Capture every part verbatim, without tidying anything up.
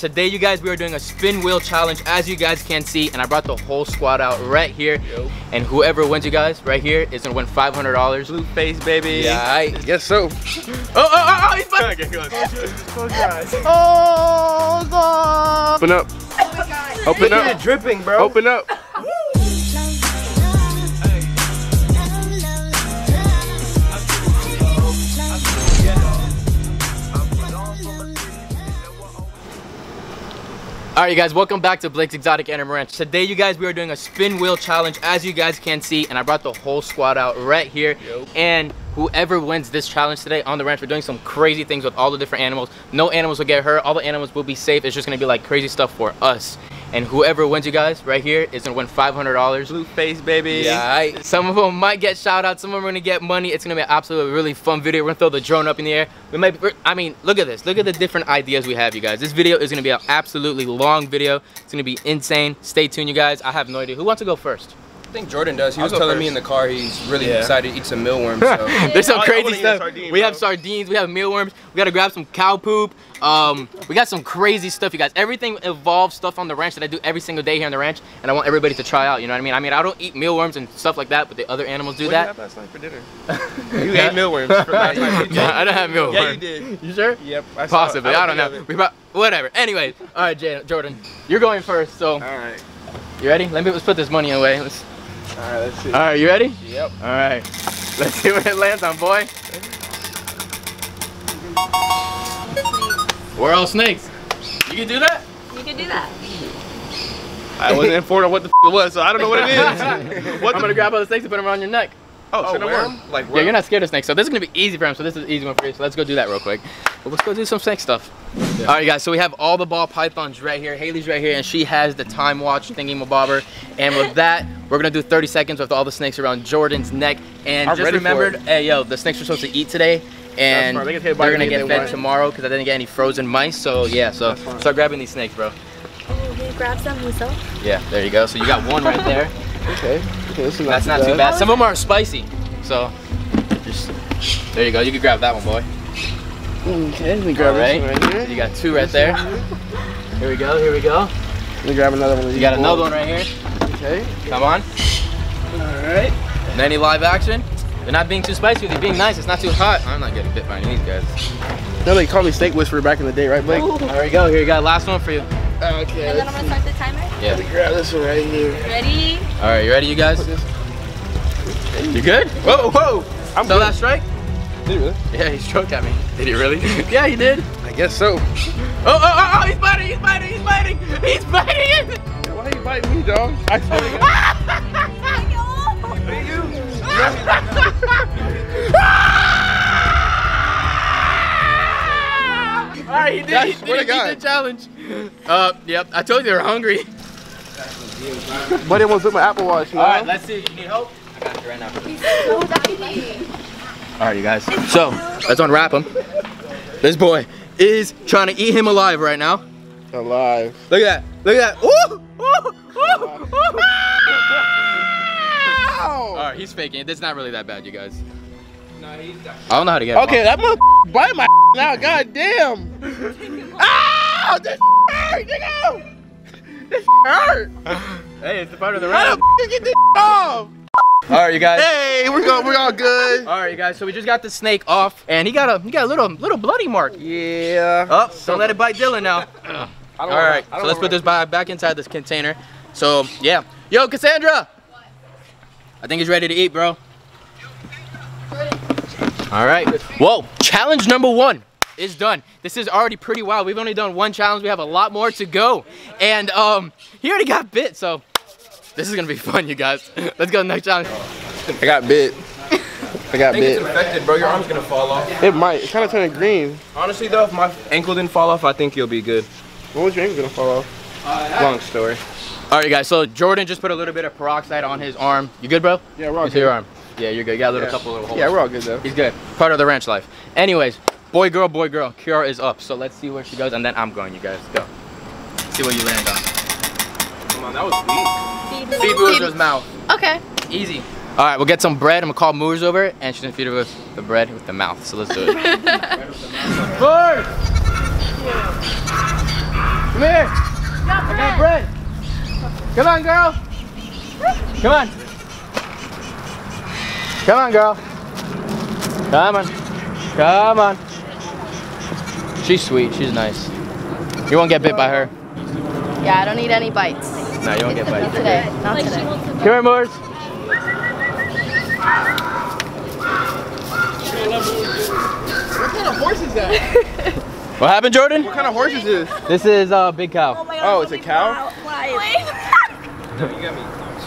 Today, you guys, we are doing a spin wheel challenge, as you guys can see, and I brought the whole squad out right here. Yo. And whoever wins, you guys, right here, is gonna win five hundred dollars. Blue face, baby. Yeah, I guess so. oh, oh, oh, oh, he's about to. Okay, go on. Close your eyes. Oh, God. Open up. Oh, my God. Open up. You're dripping, bro. Open up. All right, you guys, welcome back to Blake's Exotic Animal Ranch. Today, you guys, we are doing a spin wheel challenge, as you guys can see, and I brought the whole squad out right here. Yo. And whoever wins this challenge today on the ranch, we're doing some crazy things with all the different animals. No animals will get hurt. All the animals will be safe. It's just gonna be like crazy stuff for us. And whoever wins, you guys, right here, is gonna win five hundred dollars. Blue face, baby. Yeah, I, some of them might get shout out. Some of them are gonna get money. It's gonna be an absolutely really fun video. We're gonna throw the drone up in the air. We might, be, I mean, look at this. Look at the different ideas we have, you guys. This video is gonna be an absolutely long video. It's gonna be insane. Stay tuned, you guys. I have no idea. Who wants to go first? I think Jordan does. He I'll was telling first. me in the car he's really yeah. excited to eat some mealworms. So. There's some crazy stuff. Sardine, we bro. have sardines. We have mealworms. We got to grab some cow poop. Um, we got some crazy stuff, you guys. Everything involves stuff on the ranch that I do every single day here on the ranch, and I want everybody to try out. You know what I mean? I mean, I don't eat mealworms and stuff like that, but the other animals do what that. What did you have last night for dinner? you yeah. ate mealworms for last night. No, I don't have mealworms. Yeah, you did. You sure? Yep. I Possibly. I, I don't know. We brought, whatever. Anyway, all right, Jay, Jordan, you're going first. So. All right. You ready? Let me let's put this money away. Let's. All right, let's see. All right, you ready? Yep. All right, let's see what it lands on, boy. We're all snakes. You can do that? You can do that. I wasn't informed on what the f it was, so I don't know what it is. What I'm gonna grab all the snakes and put them around your neck. Oh, oh so no worm? Like worm? Yeah, you're not scared of snakes, so this is gonna be easy for him. So this is an easy one for you. So let's go do that real quick. But let's go do some snake stuff. Yeah. All right, guys. So we have all the ball pythons right here. Haley's right here, and she has the time watch thingy mabobber. And with that, we're gonna do thirty seconds with all the snakes around Jordan's neck. And I'm just remembered, hey yo, the snakes were supposed to eat today, and they get they're gonna get fed want. tomorrow because I didn't get any frozen mice. So yeah, so start grabbing these snakes, bro. Oh, he grabbed some himself. Yeah, there you go. So you got one right there. Okay. Okay, this is not That's too not bad. too bad. Some of them are spicy, so just there you go. You can grab that one, boy. Okay, let me grab All right. this one right here. So you got two right there. Here we go. Here we go. Let me grab another one. You got another one right here. Okay. Come on. All right. And any live action? They're not being too spicy. They're being nice. It's not too hot. I'm not getting bit by any of these guys. No, they called me Snake Whisperer back in the day, right, Blake? Ooh. There we go. Here, you got last one for you. Okay. And then I'm gonna start the timer. Yeah. Let me grab this one right here. Ready? All right, you ready, you guys? You good? Whoa, whoa! I'm Saw good. that strike? Did he really? Yeah, he stroked at me. Did he really? Yeah, he did. I guess so. Oh, oh, oh, oh! He's biting! He's biting! He's biting! He's biting! Yeah, why are you biting me, dog? I told you. you. All right, he did. Gosh, he did, he did the challenge. Uh, yep. I told you they were hungry. But it was with my Apple Watch. You All know? right, let's see. You need help? I got you right now. All right, you guys. So let's unwrap him. This boy is trying to eat him alive right now. Alive. Look at that. Look at that. Ooh! Ooh! Ooh! Ooh! All right, he's faking it. It's not really that bad, you guys. No, he's not. I don't know how to get him. Okay, that motherfucker bite my now. God damn. Ow! This hurt, nigga. This hurt. Hey, it's the part of the round. How the get this off? All right, you guys. Hey, we're going. We're all good. All right, you guys. So we just got the snake off, and he got a he got a little little bloody mark. Yeah. Oh, don't let it bite Dylan now. All right. So let's put this back inside this container. So yeah. Yo, Cassandra. What? I think he's ready to eat, bro. All right. Whoa. Challenge number one is done. This is already pretty wild. We've only done one challenge. We have a lot more to go, and um, he already got bit. So this is gonna be fun, you guys. Let's go to the next challenge. I got bit. I got I bit. It's infected, bro. Your arm's gonna fall off. It might. It's kind of turning green. Honestly, though, if my ankle didn't fall off, I think you'll be good. What was your ankle gonna fall off? Uh, Long story. All right, guys. So Jordan just put a little bit of peroxide on his arm. You good, bro? Yeah, we're all good. To your arm. Yeah, you're good. You got a little yeah. couple little holes. Yeah, we're all good though. He's good. Part of the ranch life. Anyways. Boy, girl, boy, girl. Kiara is up, so let's see where she goes, and then I'm going, you guys. Go. See what you land on. Come on, that was weak. Feed Mujo's mouth. Okay. Easy. All right, we'll get some bread. I'm gonna call Mujo over, and she's gonna feed her with the bread with the mouth. So let's do it. Bird! Come here. Got I got bread. Come on, girl. Come on. Come on, girl. Come on. Come on. She's sweet. She's nice. You won't get bit by her. Yeah, I don't need any bites. No, you won't get bites. Not today. Not today. Come here, Morris. What kind of horse is that? What happened, Jordan? What kind of horse is this? This is a uh, big cow. Oh, my God, oh, it's a cow?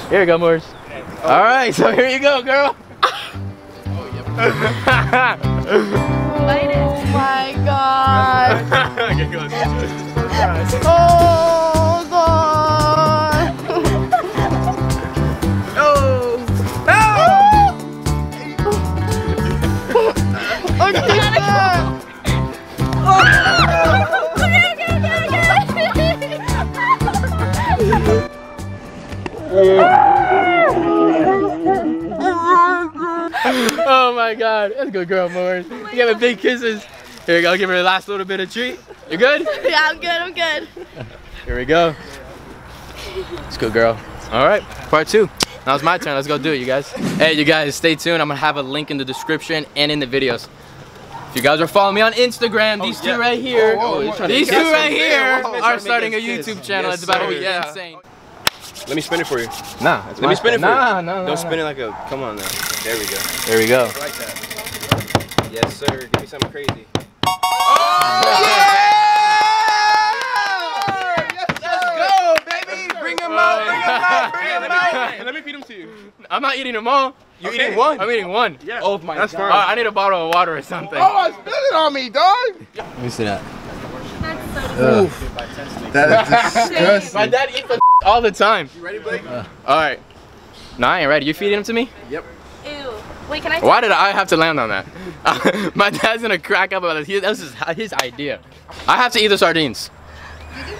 Here you go, Morris. Oh. All right, so here you go, girl. Oh, yeah. Oh, my God. Oh, God. Oh. Oh. Oh, God. Oh my God, that's a good girl, Morris. Oh, you giving big kisses. Here we go, give her the last little bit of treat. You good? Yeah, I'm good, I'm good. Here we go. That's a good girl. All right, part two. Now it's my turn, let's go do it, you guys. Hey, you guys, stay tuned. I'm gonna have a link in the description and in the videos. If you guys are following me on Instagram, these oh, yeah. two right here, oh, whoa, whoa, these two right here whoa, whoa. are starting a YouTube kiss. channel. It's yes, about to be yeah. insane. Let me spin it for you. Nah, let me spin it for nah, you. Nah, nah, Don't nah. spin it like a. Come on now. There we go. There we go. I like that. Yes, sir. Give me something crazy. Oh! Yeah! Yes, sir. Let's go, baby. Bring them out. Bring them out. Bring them out. Hey, let me feed them to you. I'm not eating them all. You okay. eating one? I'm eating one. Yeah. Oh my That's God. Fine. Uh, I need a bottle of water or something. Oh, I spilled it on me, dog. Let me see that. That's so disgusting. That is disgusting. My dad eats the all the time. You ready, Blake? Uh, all right. No, I ain't ready. You feeding him to me? Yep. Ew. Wait, can I? Why did I have to land on that? Uh, my dad's gonna crack up about this. He, that was his, his idea. I have to eat the sardines.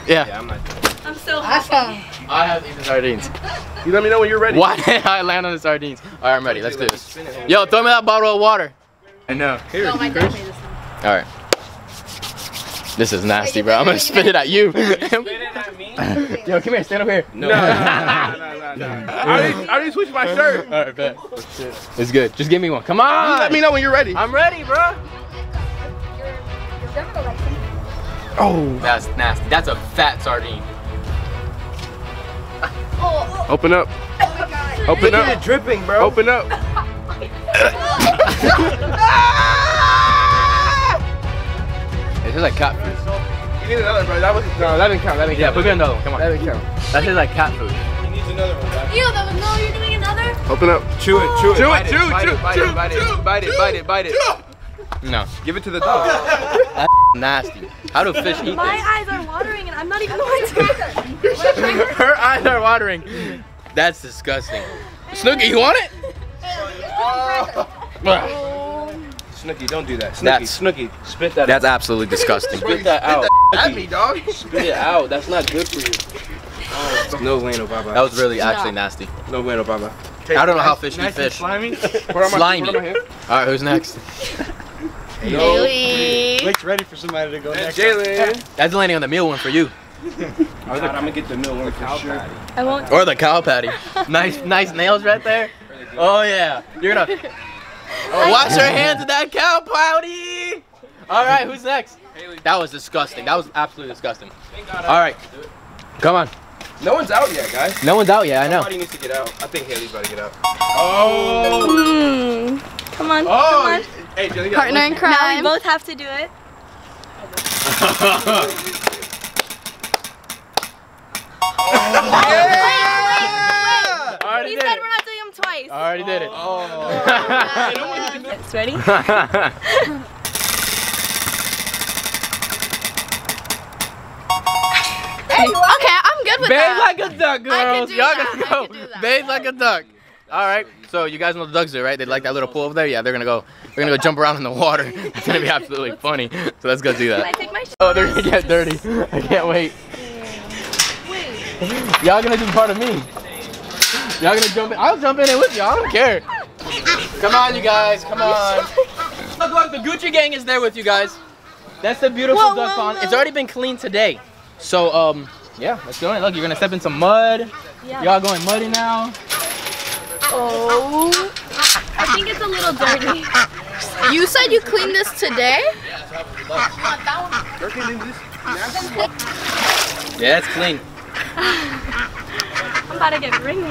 Yeah. Yeah, I'm not. I'm so happy. I have to eat the sardines. You let me know when you're ready. Why did I land on the sardines? All right, I'm ready. Let's do this. Yo, throw me that bottle of water. I know. Here, no, my dad made this one. All right. This is nasty, bro. I'm gonna spit it at you. Spit it at me? Yo, come here, stand up here. No, no, no, no, no, no, no. I already, I already switched my shirt. All right, bet. It's good. Just give me one. Come on. You let me know when you're ready. I'm ready, bro. Oh, that's nasty. That's a fat sardine. Oh. Open up. Oh my God. Open Look up. At it dripping, bro. Open up. It tastes like cat food. You need another, bro. That was no, that didn't count. That didn't yeah, count. Yeah, put me another one. Come on. That didn't count. That tastes like cat food. He needs another one, bro. Ew, that was, no, you're doing another? Open up. Chew it, chew it, chew it, chew it, chew it, chew it, bite it, bite it, bite it, bite it. No. Give it to the dog. That's nasty. How do fish eat My this? eyes are watering and I'm not even watering. Her eyes are watering. That's disgusting. Snooki, you want it? Oh. Snooki, don't do that. Snooki, Snooki, spit that that's out. That's absolutely disgusting. Spit that out. At me, dog. Spit it out. That's not good for you. Oh, no bueno, baba. That was really actually no. nasty. No bueno, baba. Okay, I don't know how fish nice eat fish. Slimy. Slimy. All right, who's next? No. Jaylen. Blake's ready for somebody to go next. Jaylen. That's landing on the meal one for you. I'm gonna get the meal one for sure. I won't. Or the cow patty. Nice, nice nails right there. Oh yeah. You're gonna. Oh, wash your hands with that cow patty! All right, who's next? Haley. That was disgusting. That was absolutely disgusting. All right, come on. No one's out yet, guys. No one's out yet. I know. Somebody needs to get out. I think Haley's about to get out. Oh! Mm. Come on. Oh. Come on. Hey, Jilly, partner in crime. Now we both have to do it. Oh, yeah. Wait, wait, wait. Already he did said it. We're not doing them twice. I already oh. did it. Oh. No one It's ready? Hey, okay, I'm good with Bathe that. Bathe like a duck, girls. Y'all can go. Go. Bathe like a duck. All right. So you guys know the ducks do, right? They like that little pool over there. Yeah, they're gonna go. They're gonna go jump around in the water. It's gonna be absolutely funny. So let's go do that. Can I take my shoes? Oh, they're gonna get dirty. I can't wait. Wait. Y'all gonna do part of me. Y'all gonna jump in? I'll jump in it with y'all. I don't care. Come on, you guys. Come on. Look, look, the Gucci gang is there with you guys. That's the beautiful whoa, duck whoa, pond. Whoa. It's already been cleaned today. So, um, yeah, let's go in. Look, you're gonna step in some mud. Yeah. Y'all going muddy now? Oh, I think it's a little dirty. You said you cleaned this today? Yeah, it's clean. I'm about to get ringing.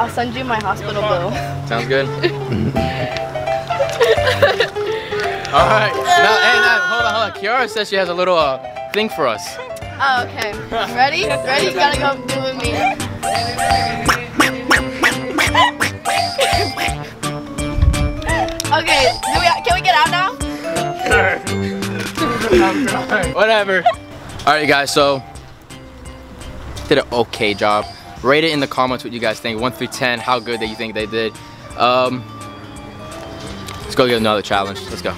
I'll send you my hospital bill. Sounds good. All right. Now, hey, now, hold on, hold on. Kiara says she has a little uh, thing for us. Oh, okay. Ready? Ready? You gotta go do with me. Okay. Do we, can we get out now? Sure. Whatever. All right, guys. So, did an okay job. Rate it in the comments what you guys think, one through ten, how good that you think they did. Um, let's go get another challenge. Let's go.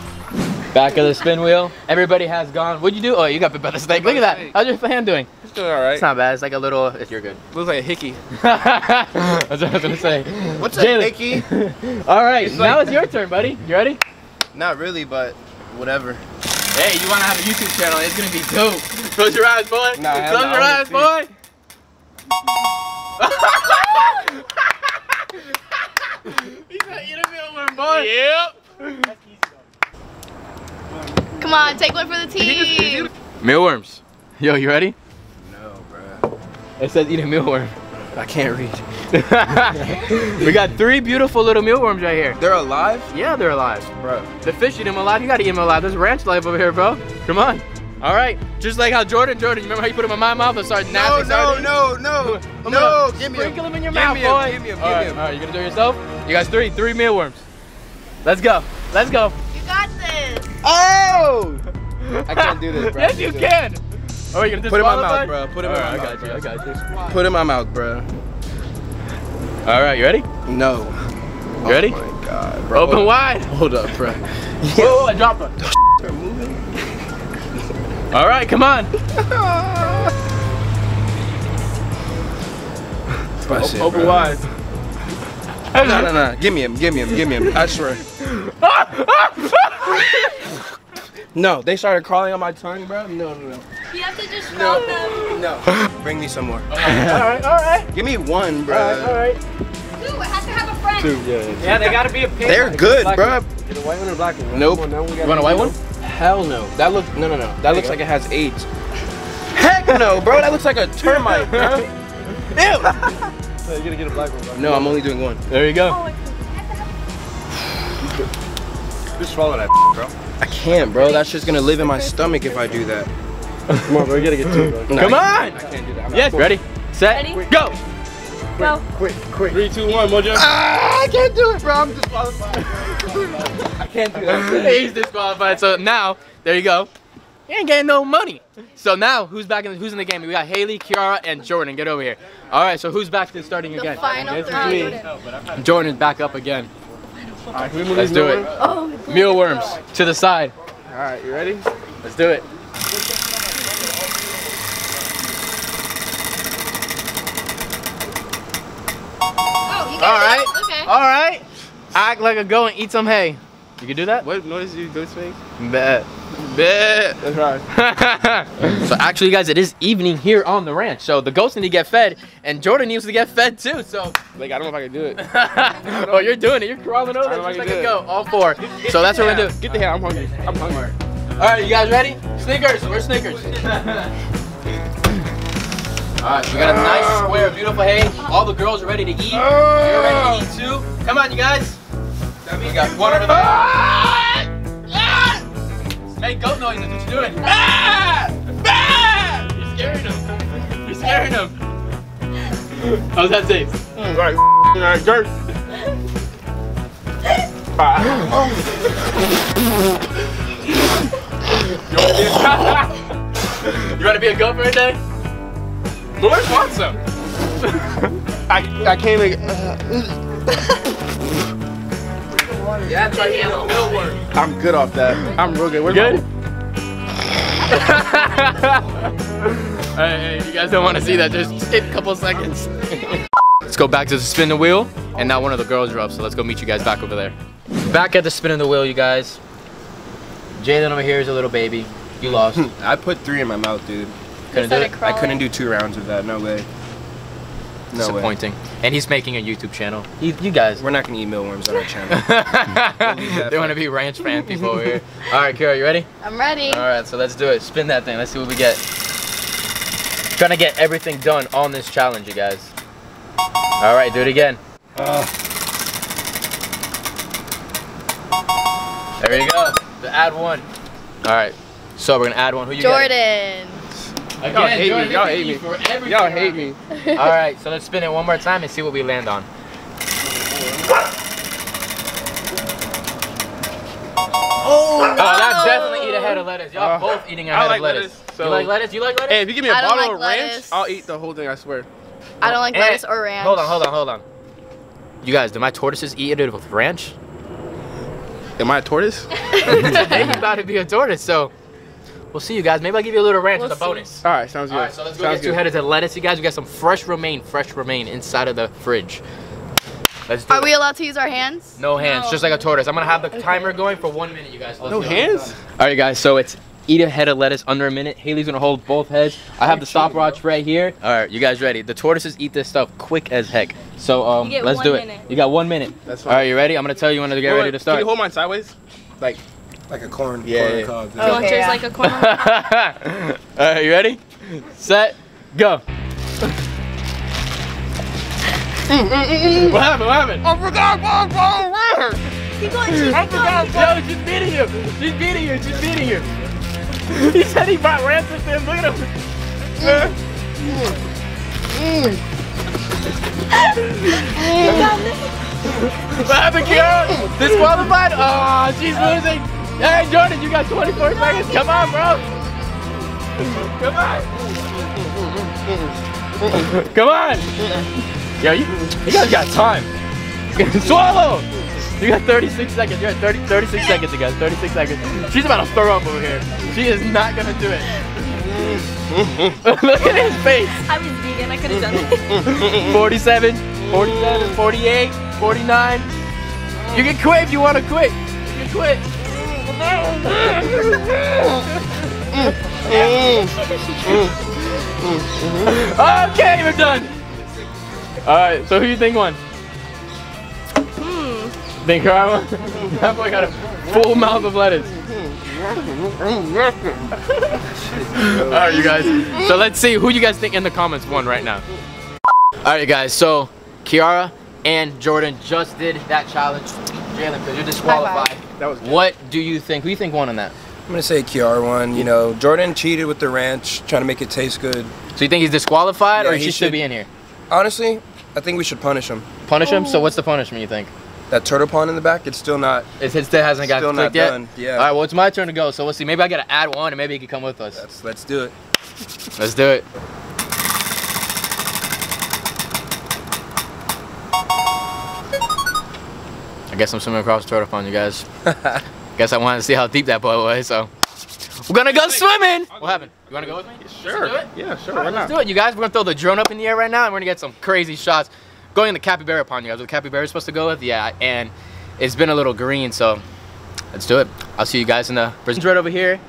Back of the spin wheel. Everybody has gone. What'd you do? Oh, you got bit by the snake. Look at that. How's your hand doing? It's doing all right. It's not bad. It's like a little, if you're good. Looks like a hickey. That's what I was going to say. What's Jaylen? A hickey? All right. It's now like... it's your turn, buddy. You ready? Not really, but whatever. Hey, you want to have a YouTube channel. It's going to be dope. Close your eyes, boy. Nah, Close your eyes, boy. He's an interview with boy. Yep. Come on, take one for the team. Mealworms. Yo, you ready? No, bro. It says eat a mealworm. I can't read. We got three beautiful little mealworms right here. They're alive? Yeah, they're alive. Bro. The fish eat them alive. You gotta eat them alive. There's ranch life over here, bro. Come on. All right, just like how Jordan, Jordan, you remember how you put him in my mouth and started napping? No, no, no, no, no, give me him. Sprinkle him in your mouth, boy. Give me him, give me him. All right, all right, you gonna do it yourself? You guys, three, three mealworms. Let's go, let's go. You got this. Oh! I can't do this, bro. Yes, you can. Oh, you're gonna disqualify? Put it in my mouth, bro. Put it in my mouth. I got you, I got you. Put it in my mouth, bro. All right, you ready? No. You ready? Oh my God, bro. Open wide. Hold up, bro. Whoa, I dropped one. They're moving. All right, come on. That's shit, open bro. Wide. No, no, no. Give me him. Give me him. Give me him. I swear. No, they started crawling on my tongue, bro. No, no, no. You have to just drop them. No. No. Bring me some more. All right, all right. Give me one, bro. All right, all right. Two. I have to have a friend. Two, yeah. Yeah, they gotta be a pig. They're good, bro. Get a white one or a black one. Nope. You want a white one? Hell no. That looks no no no. That there looks like it has AIDS. Heck no, bro. That looks like a termite, bro. Ew. So you're gonna get a black one, bro. No, I'm only doing one. There you go. Just swallow that, bro. I can't, bro. That's just gonna live in my stomach if I do that. Come on, bro. We gotta get two, bro. No, Come I, on. I can't do that. I'm yes. Ready, set, Ready? go. Quick, quick, quick. Three, two, one, Mojo. Ah, I can't do it, bro. I'm disqualified. I can't do that. He's disqualified. So now, there you go. You ain't getting no money. So now, who's back in? The, who's in the game? We got Haley, Kiara, and Jordan. Get over here. All right. So who's back to starting the again? Final round. Jordan's back up again. All right, can we move Let's do it. Oh, mealworms to the side. All right, you ready? Let's do it. All right, okay. all right. Act like a go and eat some hay. You can do that? What noise do you go make? Bet. Bet. That's right. So actually, guys, it is evening here on the ranch. So the goats need to get fed, and Jordan needs to get fed too. So like, I don't know if I can do it. Oh, you're doing it. You're crawling over there just like a goat. All four. So that's what we're gonna do. Get the hair. I'm hungry. I'm hungry. All right, you guys ready? Snickers. We're Snickers. Alright, so we got a nice square of beautiful hay. All the girls are ready to eat. You're ready to eat too. Come on, you guys. That means you got one over there. Ah! Make goat noises. What you doing? Ah! Ah! You're scaring them. You're scaring them. How's that taste? Like that dirt. You want to be a goat for a day? Morris wants some. I, I can't make it. Yeah, that's right. Here. It'll work. I'm good off that. I'm real good. Where's good? Hey, hey, you guys don't want to see that. Just skip a couple seconds. Let's go back to the spin the wheel. And now one of the girls are up, so let's go meet you guys back over there. Back at the spin of the wheel, you guys. Jaylen over here is a little baby. You lost. I put three in my mouth, dude. couldn't do it. I couldn't do two rounds of that. No way. No Disappointing. Way. And he's making a YouTube channel. You, you guys. We're not going to eat mealworms on our channel. They want to be ranch fan people over here. All right, Kira, you ready? I'm ready. All right, so let's do it. Spin that thing. Let's see what we get. Trying to get everything done on this challenge, you guys. All right, do it again. Uh. There you go. Add one. All right. So we're going to add one. Who you got? Jordan. Y'all hate me. Y'all hate me. Y'all hate me. All right, so let's spin it one more time and see what we land on. Oh, no. Oh, that definitely eat a head of lettuce. Y'all uh, both eating a head like of lettuce. lettuce so. You like lettuce? You like lettuce? Hey, if you give me a I bottle like of ranch, lettuce. I'll eat the whole thing, I swear. I don't like and lettuce or ranch. Hold on, hold on, hold on. You guys, do my tortoises eat it with ranch? Am I a tortoise? I'm about to be a tortoise, so... We'll see you guys. Maybe I'll give you a little ranch we'll as a bonus. See. All right, sounds good. All right, so let's go sounds get two good. headers of lettuce, you guys. We got some fresh romaine, fresh romaine inside of the fridge. Let's do Are it. we allowed to use our hands? No hands, no. Just like a tortoise. I'm gonna have the okay. timer going for one minute, you guys. Let's no hands? All right, guys, so it's eat a head of lettuce under a minute. Haley's gonna hold both heads. I have the stopwatch right here. All right, you guys ready? The tortoises eat this stuff quick as heck. So um, let's do minute. it. You got one minute. That's fine. All right, you ready? I'm gonna tell you when to get hold ready to start. Can you hold mine sideways? Like. Like a corn, yeah. corn cob. Oh, okay, yeah. like a corn cob. All right, you ready? Set, go. Mm, mm, mm, mm. What happened? What happened? I forgot one wrong word. Keep going. Keep I forgot. Yo, she's beating you. She's beating you. She's beating you. He said he bought ransom to him. Look at him. Mm. Mm. Mm. What happened, Kira? Disqualified? Oh, she's losing. Hey, Jordan, you got twenty-four seconds. Come on, bro. Come on. Come on. Yo, you, you guys got time. Swallow. You got thirty-six seconds. You got thirty, thirty-six seconds, you guys. thirty-six seconds. She's about to throw up over here. She is not going to do it. Look at his face. I was vegan. I could have done it. forty-seven, forty-seven, forty-eight, forty-nine. You can quit if you want to quit. You can quit. Okay, we're done. All right, so who do you think won? Hmm. Think I won? That boy got a full mouth of lettuce. All right, you guys. So let's see who you guys think in the comments won right now. All right, you guys. So Kiara and Jordan just did that challenge. Jalen, because you're disqualified. That was good. What do you think? Who do you think won on that? I'm gonna say Kiara won. You know, Jordan cheated with the ranch, trying to make it taste good. So you think he's disqualified, yeah, or he, he should, should be in here? Honestly, I think we should punish him. Punish oh. him? So what's the punishment you think? That turtle pond in the back, it's still not. It, it still hasn't got clicked yet. Done. Yeah. All right, well it's my turn to go. So we'll see. Maybe I gotta add one, and maybe he can come with us. Let's let's do it. Let's do it. I guess I'm swimming across the turtle pond, you guys. Guess I wanted to see how deep that boy was, so. We're gonna go swimming! What happened? You wanna go with me? Sure. Let's do it? Yeah, sure, right, why not? Let's do it, you guys. We're gonna throw the drone up in the air right now, and we're gonna get some crazy shots. Going in the capybara pond, you guys. What the capybara's supposed to go with? Yeah, and it's been a little green, so let's do it. I'll see you guys in the prison right over here.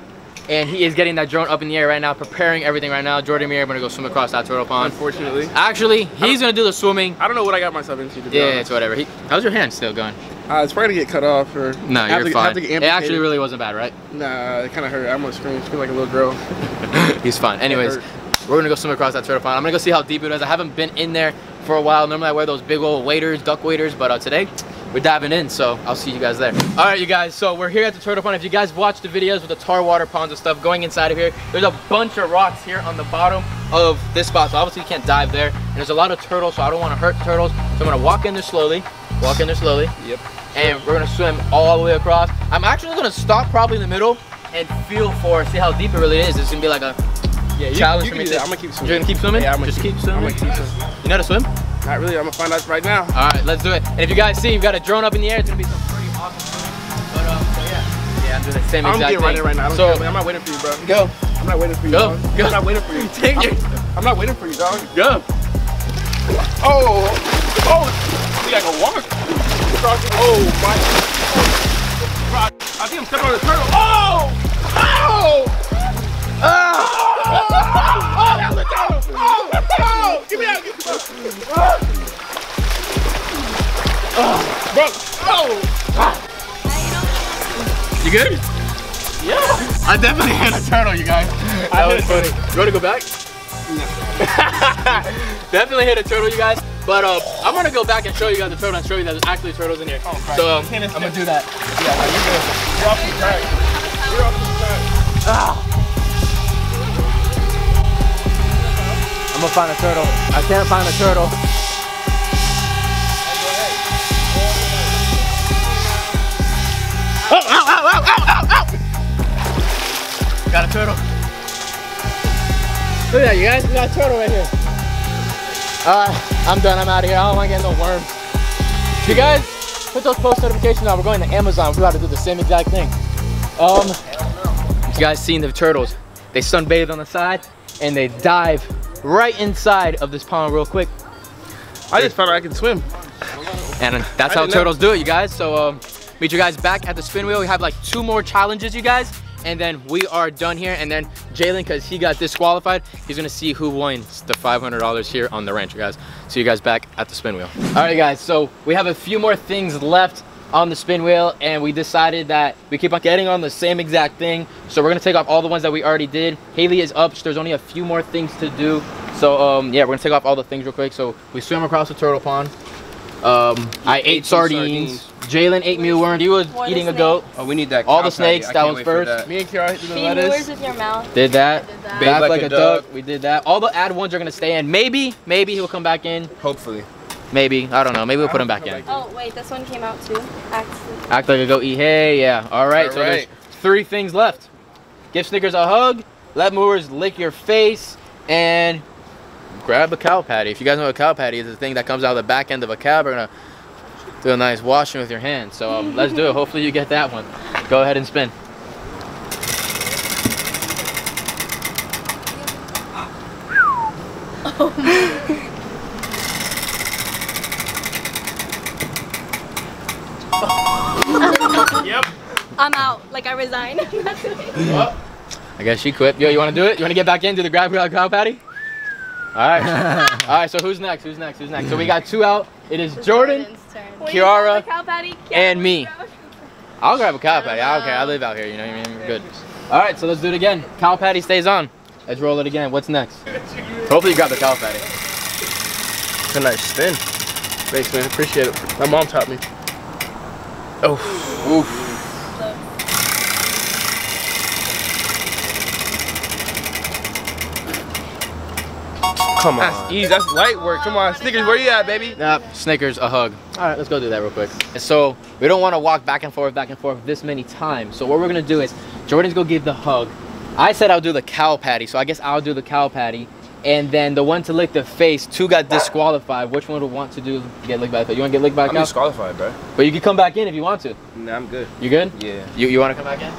And he is getting that drone up in the air right now, preparing everything right now. Jordan and me are gonna go swim across that turtle pond. Unfortunately. Actually, he's gonna do the swimming. I don't know what I got myself into. Yeah, it's whatever. He, how's your hand still going? Uh, it's probably gonna get cut off or. No, you're to, fine. It actually really wasn't bad, right? Nah, it kind of hurt. I almost screamed. I feel like a little girl. He's fine. Anyways, we're gonna go swim across that turtle pond. I'm gonna go see how deep it is. I haven't been in there for a while. Normally I wear those big old waders, duck waders, but uh, today we're diving in. So I'll see you guys there. All right, you guys. So we're here at the turtle pond. If you guys watch the videos with the tar water ponds and stuff going inside of here, there's a bunch of rocks here on the bottom of this spot. So obviously you can't dive there. And there's a lot of turtles, so I don't want to hurt turtles. So I'm gonna walk in there slowly. Walk in there slowly. Yep. And we're gonna swim all the way across. I'm actually gonna stop probably in the middle and feel for, see how deep it really is. It's gonna be like a yeah, you, challenge you for me. I'm gonna keep swimming. You're gonna keep swimming? Yeah, I'm gonna Just keep, keep swimming. I'm gonna keep swimming. You know how to swim? Not really, I'm gonna find out right now. All right, let's do it. And if you guys see, you've got a drone up in the air. It's gonna be some pretty awesome swimming. But um, so yeah, yeah, I'm doing the same exact thing. I'm getting right right now. I don't so, care. I'm not waiting for you, bro. Go. I'm not waiting for you, go. Dog. Go. I'm not waiting for you. Take I'm, it. I'm not waiting for you, dog. Go. Oh, oh. I can walk. Oh my! I think I'm stepping on the turtle. Oh! Ow! Oh! Oh! You good? Yeah. I definitely hit a turtle, you guys. That I was funny. You want to go back? No. Definitely hit a turtle, you guys. But uh, I'm gonna go back and show you guys the turtle and show you that there's actually turtles in here. Oh, crap. So um, I'm gonna do that. Yeah, no, you're good. You're off the track. You're off the track. Ah. I'm gonna find a turtle. I can't find a turtle. Oh, ow, ow, ow, ow, ow, ow! Got a turtle. Look at that, you guys. We got a turtle right here. Alright, I'm done. I'm out of here. I don't want to get no worms. You guys, put those post notifications on. We're going to Amazon. We're about to do the same exact thing. Um, you guys seen the turtles. They sunbathe on the side, and they dive right inside of this pond real quick. I just found out I can swim. And that's how turtles do it, you guys. So, um... meet you guys back at the spin wheel. We have like two more challenges, you guys, and then we are done here. And then Jalen, because he got disqualified, he's gonna see who wins the five hundred dollars here on the ranch, you guys. See you guys back at the spin wheel. All right, guys, so we have a few more things left on the spin wheel, and we decided that we keep on getting on the same exact thing. So we're gonna take off all the ones that we already did. Haley is up, so there's only a few more things to do. So um, yeah, we're gonna take off all the things real quick. So we swam across the turtle pond. Um, I ate sardines. sardines. Jalen ate mealworms. He was what eating a goat. Oh, we need that. All the snakes. That was first. That. Me and Kiara did the lettuce. With your mouth. Did that. Did that. Back like, like a duck. duck. We did that. All the ad ones are gonna stay in. Maybe, maybe he'll come back in. Hopefully. Maybe. I don't know. Maybe we'll I put him back in. Back in. Oh wait, this one came out too. Act, Act like a goat. Eat hay. Yeah. All right. All so right. There's three things left. Give Snickers a hug. Let Moors lick your face. And grab a cow patty. If you guys know what a cow patty is, it's the thing that comes out of the back end of a cow. We're gonna do a nice washing with your hands. So um, let's do it. Hopefully you get that one. Go ahead and spin. Oh my. Yep. I'm out. Like I resign. Well, I guess she quit. Yo, you want to do it? You want to get back in? Do the grab cow patty? All right, all right. So who's next? Who's next? Who's next? So we got two out. It is Jordan, Kiara, and me. I'll grab a cow patty. I don't care. I live out here. You know what I mean? We're good. All right. So let's do it again. Cow patty stays on. Let's roll it again. What's next? Hopefully you grab the cow patty. It's a nice spin. Thanks, man. Appreciate it. My mom taught me. Oh. Oof. Come on. That's easy. That's light work. Come on. Snickers, where you at, baby? Nah, Snickers, a hug. All right, let's go do that real quick. So we don't want to walk back and forth, back and forth this many times. So what we're going to do is Jordan's going to give the hug. I said I'll do the cow patty, so I guess I'll do the cow patty. And then the one to lick the face, two got disqualified. Which one would want to do get licked by the face? You want to get licked by the face? I'm disqualified, bro. But you can come back in if you want to. Nah, I'm good. You good? Yeah. You, you want to come back in?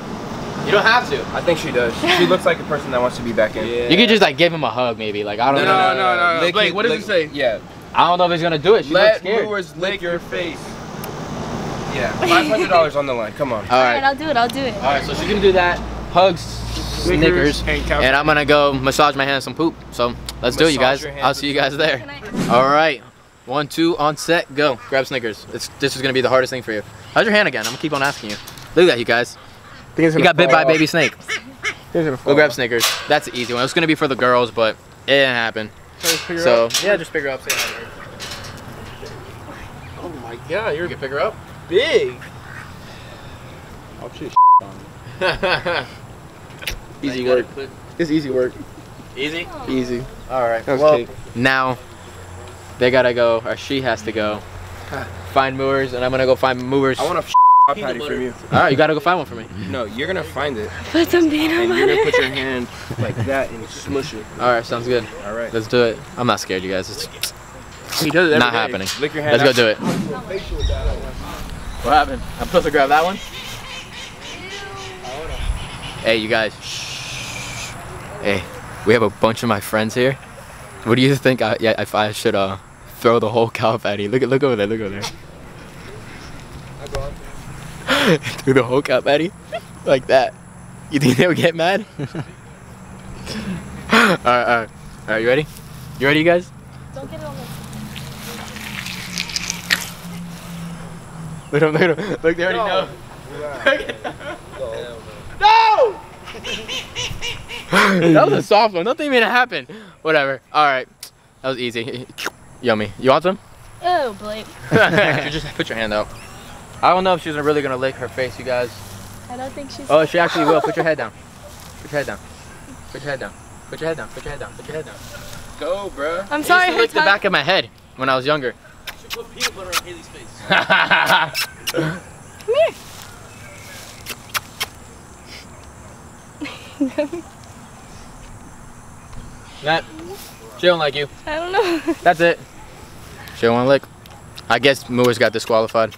You don't have to. I think she does. She looks like a person that wants to be back in. Yeah. You could just like give him a hug, maybe. Like I don't no, know. No, no, no, no. Lick, Blake, what does it say? Yeah. I don't know if he's gonna do it. She Let looks scared. Lures lick your face. Yeah. Five hundred dollars on the line. Come on. All right. All right. I'll do it. I'll do it. All right. So she's gonna do that. Hugs, Snickers, Snickers and, and I'm gonna go massage my hands some poop. So let's massage do it, you guys. I'll see you guys there. All right. One, two, on set, go. Grab Snickers. It's, this is gonna be the hardest thing for you. How's your hand again? I'm gonna keep on asking you. Look at that, you guys. He got bit by a baby snake. Go grab Snickers. That's an easy one. It was gonna be for the girls, but it didn't happen. So yeah, just pick her up. Say hi to her. Oh my god, you're gonna pick her up? Big. I'll chew on you. Easy work. It's easy work. Easy? Easy. All right. Well, now they gotta go, or she has to go find Moors, and I'm gonna go find Moors. I want to. Patty from you. All right, you gotta go find one for me. No, you're gonna find it. Put some peanut butter. You're gonna put your hand like that and smush it. All right, sounds good. All right, let's do it. I'm not scared, you guys. It's he does it every not day. Happening. Lick your hand. Let's out. Go do it. What happened? I'm supposed to grab that one. Hey, you guys. Shh. Hey, we have a bunch of my friends here. What do you think? I, yeah, if I should uh throw the whole cow patty. Look at look over there. Look over there. Through the whole cup, Eddie, like that. You think they would get mad? all right, all right, all right. You ready? You ready, you guys? Don't get it on the. Look at them, look at them. Look, they already no. know. No! No! That was a soft one. Nothing made it happen. Whatever. Alright. That was easy. Yummy. You want some? Oh, Blake. Just put your hand out. I don't know if she's really going to lick her face, you guys. I don't think she's... Oh, she actually will. Put your head down. Put your head down. Put your head down. Put your head down. Put your head down. Put your head down. Go, bro. I'm sorry. I used to lick the back of my head when I was younger. She put peanut butter on Haley's face. Come here. Matt, she don't like you. I don't know. That's it. She don't want to lick. I guess Morris got disqualified.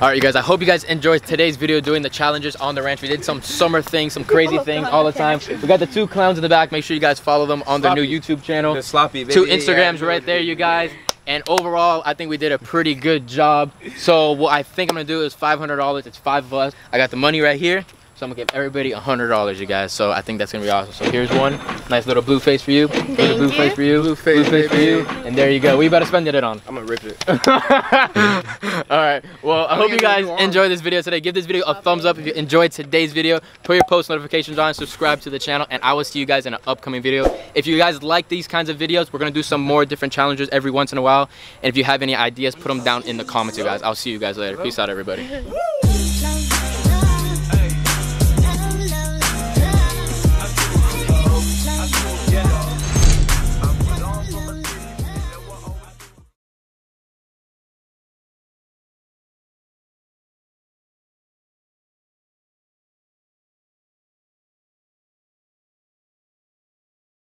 Alright, you guys, I hope you guys enjoyed today's video doing the challenges on the ranch. We did some summer things, some crazy oh, things God, all the time. We got the two clowns in the back. Make sure you guys follow them on sloppy. Their new YouTube channel. They're sloppy, baby. Two Instagrams yeah, right there, you guys. And overall, I think we did a pretty good job. So what I think I'm going to do is five hundred dollars. It's five of us. I got the money right here. So I'm gonna give everybody one hundred dollars, you guys. So I think that's gonna be awesome. So here's one. Nice little blue face for you. Thank Here's a blue you. Face for you. Blue face, blue face for you. And there you go. What you about to spend it on? I'm gonna rip it. Alright. Well, I hope you guys enjoyed this video today. Give this video a thumbs up if you enjoyed today's video. Put your post notifications on, subscribe to the channel, and I will see you guys in an upcoming video. If you guys like these kinds of videos, we're gonna do some more different challenges every once in a while. And if you have any ideas, put them down in the comments, you guys. I'll see you guys later. Peace out, everybody.